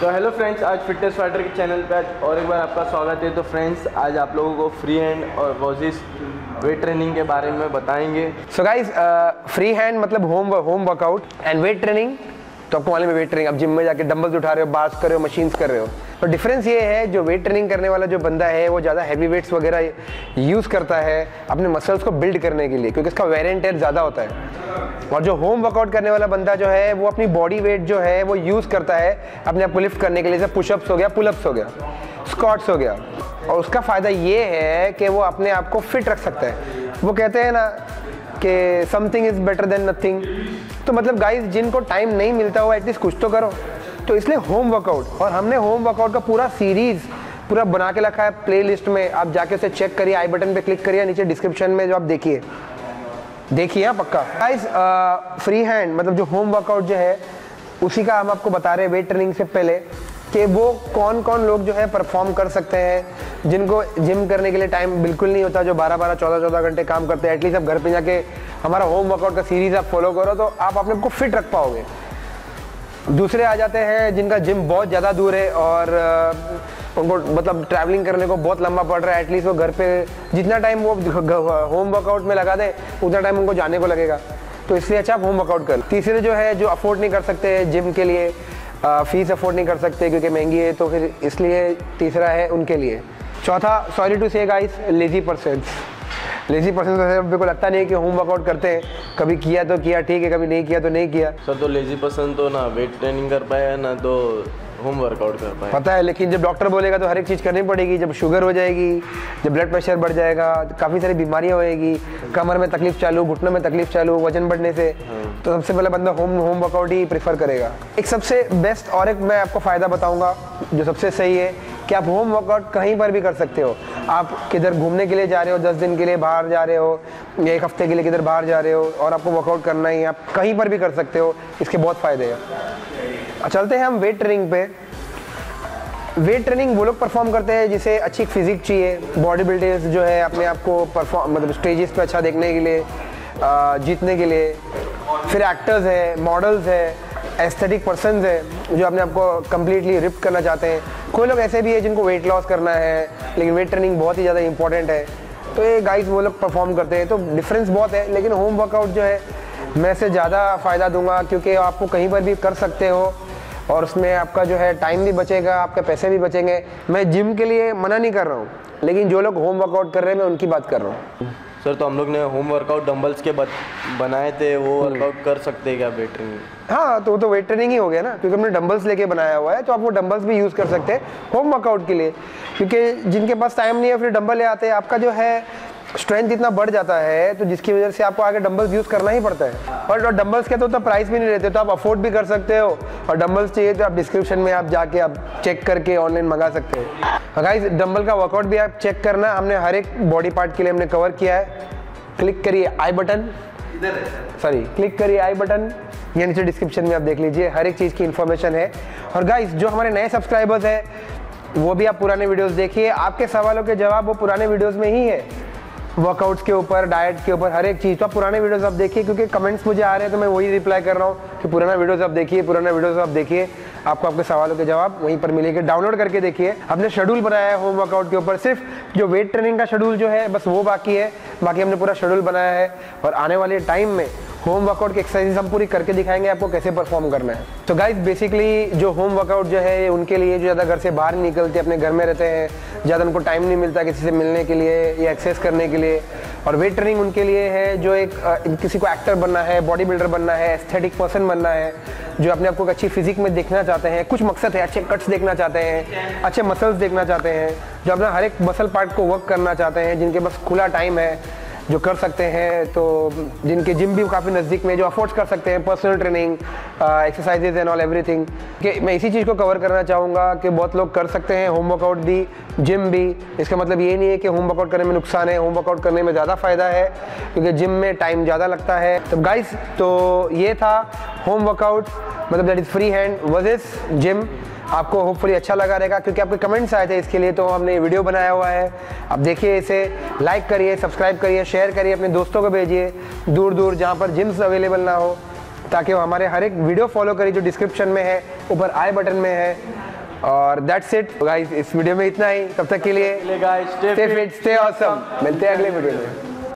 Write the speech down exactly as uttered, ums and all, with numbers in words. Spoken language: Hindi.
तो हेलो फ्रेंड्स, आज फिटनेस फाइटर के चैनल पे आज और एक बार आपका स्वागत है। तो फ्रेंड्स, आज आप लोगों को फ्री हैंड और वर्जिश वेट ट्रेनिंग के बारे में बताएंगे। सो गाइज, फ्री हैंड मतलब home home workout and weight training. तो आपको मालूम है वेट ट्रेनिंग, आप जिम में जाके डंबल्स उठा रहे हो, बार्स कर रहे हो, मशीन्स कर रहे हो। तो डिफरेंस ये है, जो वेट ट्रेनिंग करने वाला जो बंदा है वो ज़्यादा हैवी वेट्स वगैरह यूज़ करता है अपने मसल्स को बिल्ड करने के लिए, क्योंकि इसका वेयर एंड टेयर ज़्यादा होता है। और जो होम वर्कआउट करने वाला बंदा जो है वो अपनी बॉडी वेट जो है वो यूज़ करता है अपने आप को लिफ्ट करने के लिए, जैसे पुशअप्स हो गया, पुलअप्स हो गया, स्क्वाट्स हो गया। और उसका फ़ायदा ये है कि वो अपने आप को फिट रख सकता है। वो कहते हैं ना कि something is better than nothing. तो मतलब गाइस, जिनको टाइम नहीं मिलता हुआ एटलीस्ट कुछ तो करो, तो इसलिए होम वर्कआउट। और हमने होम वर्कआउट का पूरा सीरीज़ पूरा बना के रखा है प्लेलिस्ट में, आप जाके उसे चेक करिए, आई बटन पे क्लिक करिए, नीचे डिस्क्रिप्शन में जो आप देखिए देखिए हाँ पक्का। गाइस, फ्री हैंड मतलब जो होम वर्कआउट जो है उसी का हम आपको बता रहे हैं वेट ट्रेनिंग से पहले, कि वो कौन कौन लोग जो है परफॉर्म कर सकते हैं, जिनको जिम करने के लिए टाइम बिल्कुल नहीं होता, जो बारह बारह चौदह चौदह घंटे काम करते हैं। एटलीस्ट आप घर पे जाके हमारा होम वर्कआउट का सीरीज आप फॉलो करो तो आप अपने को फिट रख पाओगे। दूसरे आ जाते हैं जिनका जिम बहुत ज़्यादा दूर है और उनको मतलब ट्रैवलिंग करने को बहुत लंबा पड़ रहा है, एटलीस्ट वो घर पे जितना टाइम वो होम वर्कआउट में लगा दें उतना टाइम उनको जाने को लगेगा, तो इसलिए अच्छा आप होम वर्कआउट कर। तीसरे जो है जो अफोर्ड नहीं कर सकते जिम के लिए, फीस अफोर्ड नहीं कर सकते क्योंकि महंगी है, तो फिर इसलिए तीसरा है उनके लिए। चौथा, sorry to say guys, lazy persons. Lazy person तो मेरे को लगता नहीं है कि होम वर्कआउट करते हैं, कभी किया तो किया ठीक है, कभी नहीं किया तो नहीं किया। सर, तो लेजी पर्सन तो ना वेट ट्रेनिंग कर पाया ना तो होम वर्कआउट कर पाया, पता है। लेकिन जब डॉक्टर बोलेगा तो हर एक चीज़ करनी पड़ेगी, जब शुगर हो जाएगी, जब ब्लड प्रेशर बढ़ जाएगा, काफ़ी सारी बीमारियाँ होएगी, कमर में तकलीफ चालू, घुटनों में तकलीफ चालू, वजन बढ़ने से, तो सबसे पहले बंदा होम होम वर्कआउट ही प्रेफर करेगा। एक सबसे बेस्ट और एक मैं आपको फ़ायदा बताऊँगा जो सबसे सही है, कि आप होम वर्कआउट कहीं पर भी कर सकते हो। आप किधर घूमने के लिए जा रहे हो, दस दिन के लिए बाहर जा रहे हो या एक हफ्ते के लिए किधर बाहर जा रहे हो और आपको वर्कआउट करना ही है, आप कहीं पर भी कर सकते हो, इसके बहुत फ़ायदे हैं। चलते हैं हम वेट ट्रेनिंग पे। वेट ट्रेनिंग वो लोग परफॉर्म करते हैं जिसे अच्छी फिजिक चाहिए, बॉडी बिल्डर्स जो है अपने आप को परफॉर्म मतलब स्टेजेस पे अच्छा देखने के लिए, जीतने के लिए। फिर एक्टर्स है, मॉडल्स है, एस्थेटिक पर्सन्स है जो अपने आपको कम्प्लीटली रिप करना चाहते हैं। कोई लोग ऐसे भी है जिनको वेट लॉस करना है, लेकिन वेट ट्रेनिंग बहुत ही ज़्यादा इंपॉर्टेंट है, तो ये गाइस वो लोग परफॉर्म करते हैं। तो डिफरेंस बहुत है, लेकिन होम वर्कआउट जो है मैं से ज़्यादा फ़ायदा दूंगा, क्योंकि आपको कहीं पर भी कर सकते हो और उसमें आपका जो है टाइम भी बचेगा, आपके पैसे भी बचेंगे। मैं जिम के लिए मना नहीं कर रहा हूँ, लेकिन जो लोग होम वर्कआउट कर रहे हैं मैं उनकी बात कर रहा हूँ। सर, तो हम लोग ने होम वर्कआउट डंबल्स के बनाए थे, वो वर्कआउट कर सकते हैं क्या वेट ट्रेनिंग? हाँ, तो वो तो वेट ट्रेनिंग ही हो गया ना, क्योंकि हमने डंबल्स लेके बनाया हुआ है, तो आप वो डंबल्स भी यूज़ कर सकते हैं होम वर्कआउट के लिए। क्योंकि जिनके पास टाइम नहीं है फिर डंबल ले आते हैं, आपका जो है स्ट्रेंथ इतना बढ़ जाता है तो जिसकी वजह से आपको आगे डंबल्स यूज़ करना ही पड़ता है। और डंबल्स के तो, तो प्राइस भी नहीं रहते, तो आप अफोर्ड भी कर सकते हो। और डंबल्स चाहिए तो आप डिस्क्रिप्शन में आप जाके आप चेक करके ऑनलाइन मंगा सकते हो। गाइस, डंबल का वर्कआउट भी आप चेक करना, हमने हर एक बॉडी पार्ट के लिए हमने कवर किया है। क्लिक करिए आई बटन, सॉरी क्लिक करिए आई बटन, या नीचे डिस्क्रिप्शन में आप देख लीजिए, हर एक चीज़ की इन्फॉर्मेशन है। और गाइस, जो हमारे नए सब्सक्राइबर्स हैं वो भी आप पुराने वीडियोज़ देखिए, आपके सवालों के जवाब वो पुराने वीडियोज़ में ही है, वर्कआउट्स के ऊपर, डाइट के ऊपर, हर एक चीज़। तो आप पुराने वीडियोस आप देखिए, क्योंकि कमेंट्स मुझे आ रहे हैं तो मैं वही रिप्लाई कर रहा हूँ कि पुराना वीडियोस आप देखिए, पुराना वीडियोस आप देखिए, आपको आपके सवालों के जवाब वहीं पर मिलेंगे। डाउनलोड करके देखिए, हमने शेड्यूल बनाया है होम वर्कआउट के ऊपर, सिर्फ जो वेट ट्रेनिंग का शेड्यूल जो है बस वो बाकी है, बाकी हमने पूरा शेड्यूल बनाया है। और आने वाले टाइम में होम वर्कआउट की एक्सरसाइज हम पूरी करके दिखाएंगे आपको कैसे परफॉर्म करना है। तो गाइस, बेसिकली जो होम वर्कआउट जो है उनके लिए जो ज़्यादा घर से बाहर निकलते, अपने घर में रहते हैं, ज़्यादा उनको टाइम नहीं मिलता किसी से मिलने के लिए या एक्सरसाइज करने के लिए। और वेट ट्रेनिंग उनके लिए है जो एक किसी को एक्टर बनना है, बॉडी बिल्डर बनना है, एस्थेटिक पर्सन बनना है, जो अपने आपको अच्छी फिजिक में देखना चाहते हैं, कुछ मकसद है, अच्छे कट्स देखना चाहते हैं, अच्छे मसल्स देखना चाहते हैं, जो अपना हर एक मसल पार्ट को वर्क करना चाहते हैं, जिनके पास खुला टाइम है जो कर सकते हैं, तो जिनके जिम भी काफ़ी नज़दीक में, जो अफोर्ड कर सकते हैं personal training, exercises and all everything. कि मैं इसी चीज़ को कवर करना चाहूँगा कि बहुत लोग कर सकते हैं होम वर्कआउट भी, जिम भी। इसका मतलब ये नहीं है कि होम वर्कआउट करने में नुकसान है, होम वर्कआउट करने में ज़्यादा फ़ायदा है, क्योंकि जिम में टाइम ज़्यादा लगता है। तो गाइस, तो ये था होम वर्कआउट मतलब that is free hand versus gym. आपको होपफुली अच्छा लगा रहेगा, क्योंकि आपके कमेंट्स आए थे इसके लिए, तो हमने वीडियो बनाया हुआ है, आप देखिए इसे, लाइक करिए, सब्सक्राइब करिए, शेयर करिए, अपने दोस्तों को भेजिए दूर दूर जहाँ पर जिम्स अवेलेबल ना हो, ताकि वो हमारे हर एक वीडियो फॉलो करें जो डिस्क्रिप्शन में है, ऊपर आई बटन में है। और दैट्स इट गाइस, इस वीडियो में इतना ही। तब तक के लिए स्टे फिट, स्टे ऑसम। मिलते हैं अगले वीडियो में।